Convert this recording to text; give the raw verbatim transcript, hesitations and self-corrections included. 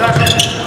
Let's go.